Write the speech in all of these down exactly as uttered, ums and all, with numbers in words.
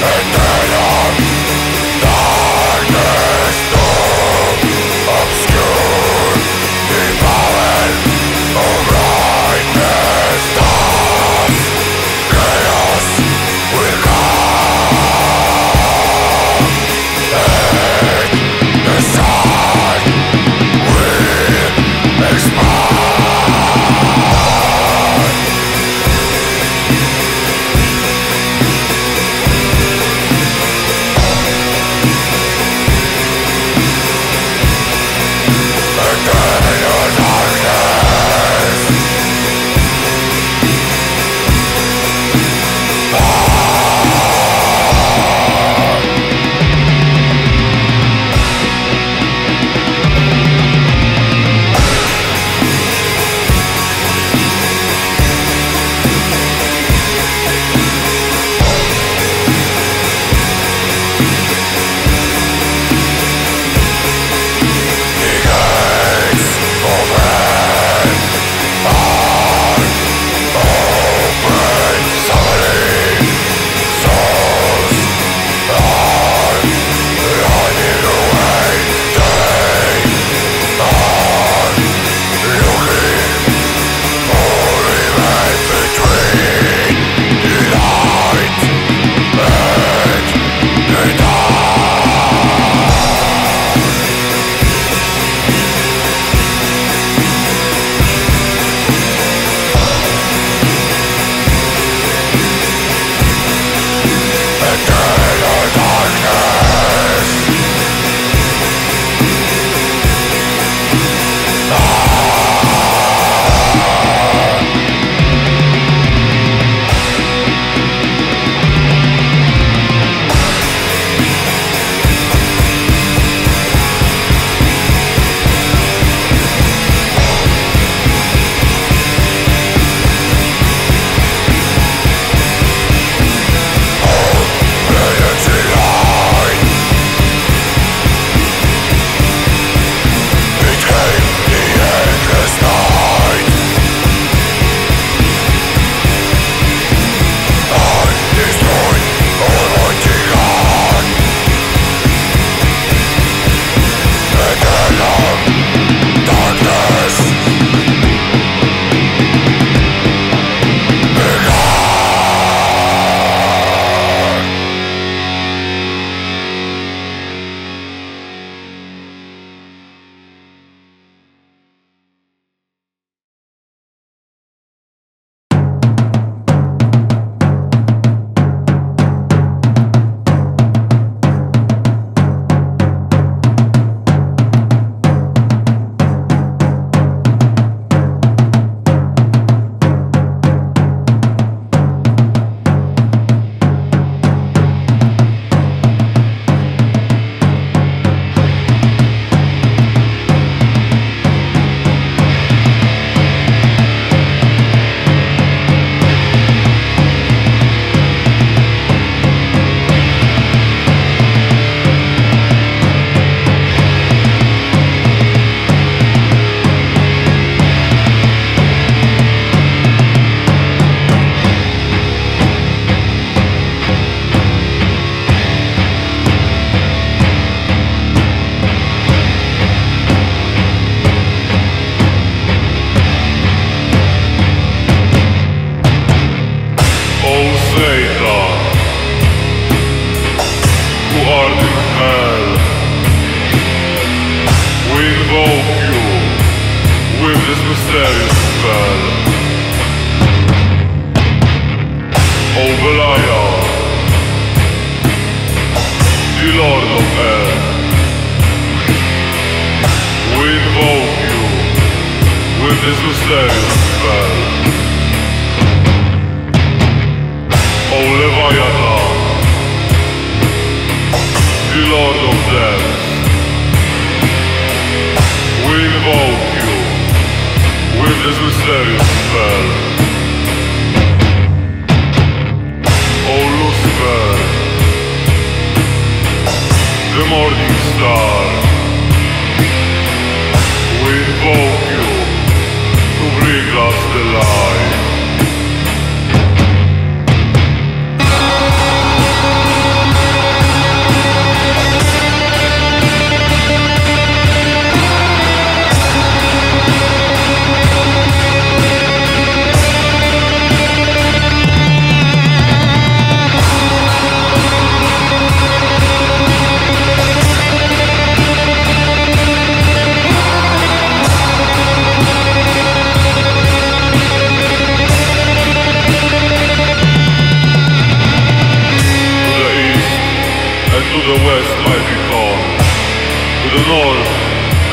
Light.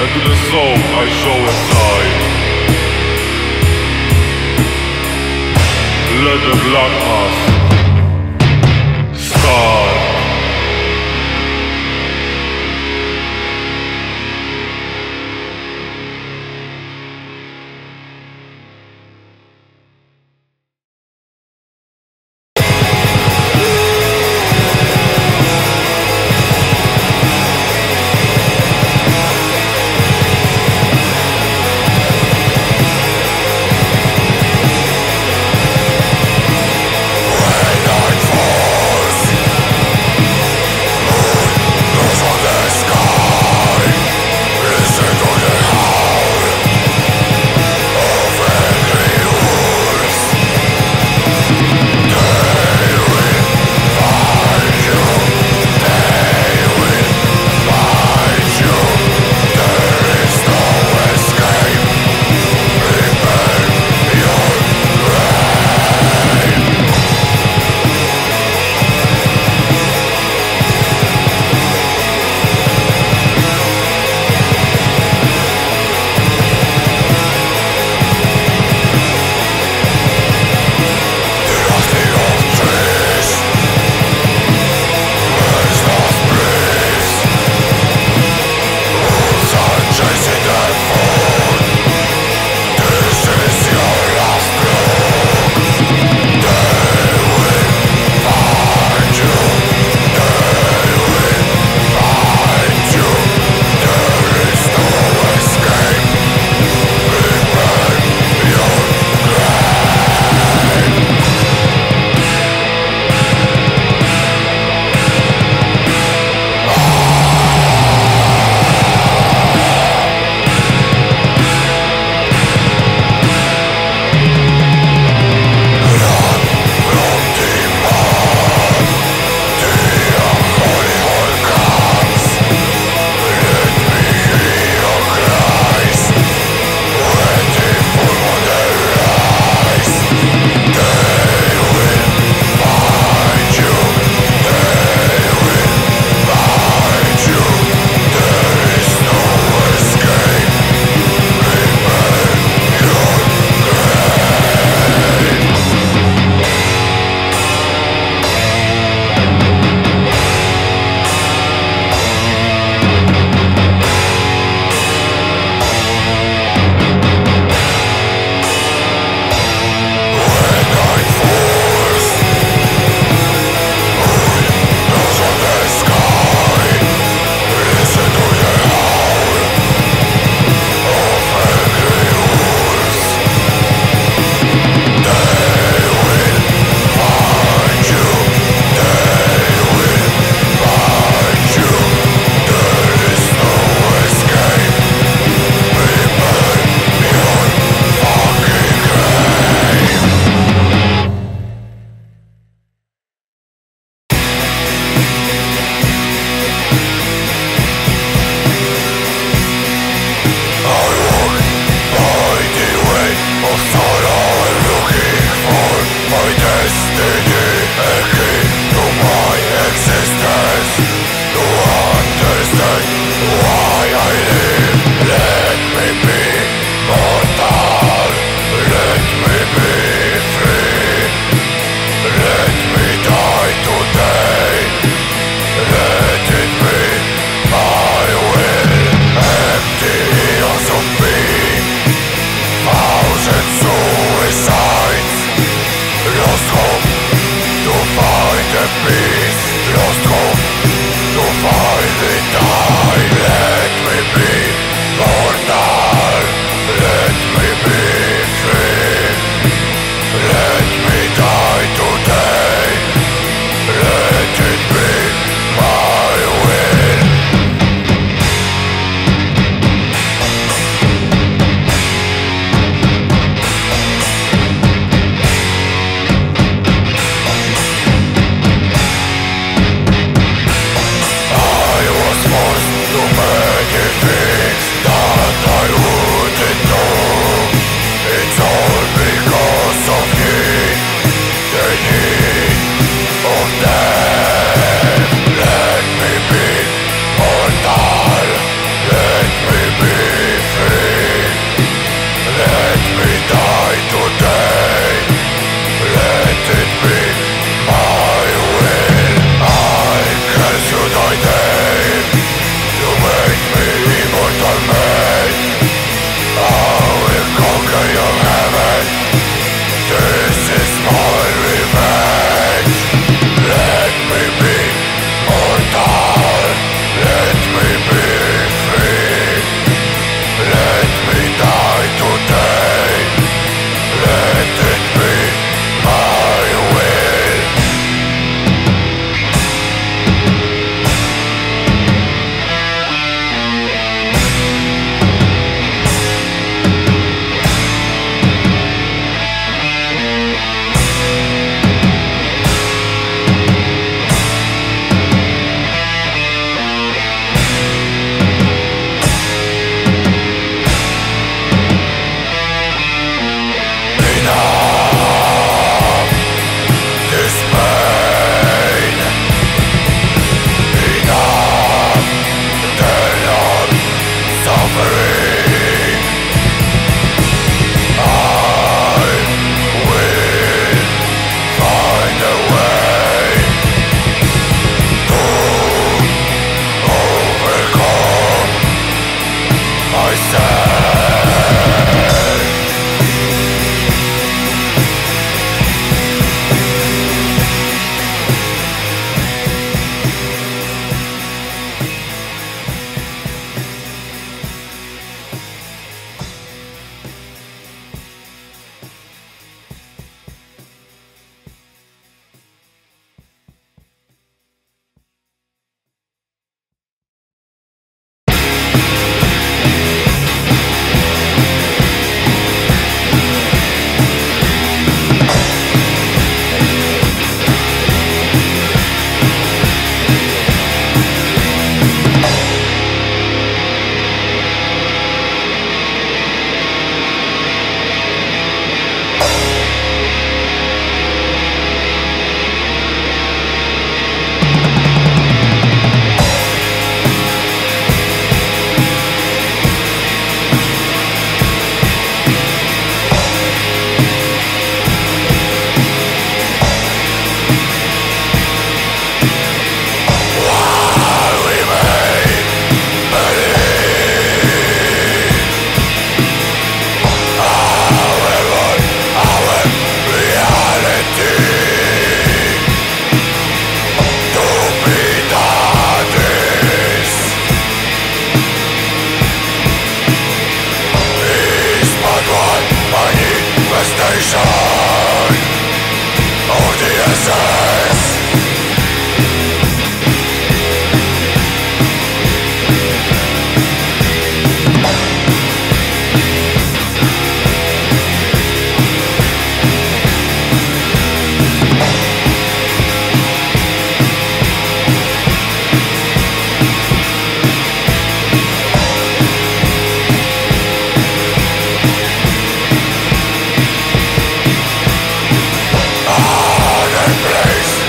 and to the soul I show inside. Let the blackness start. No.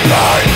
Life.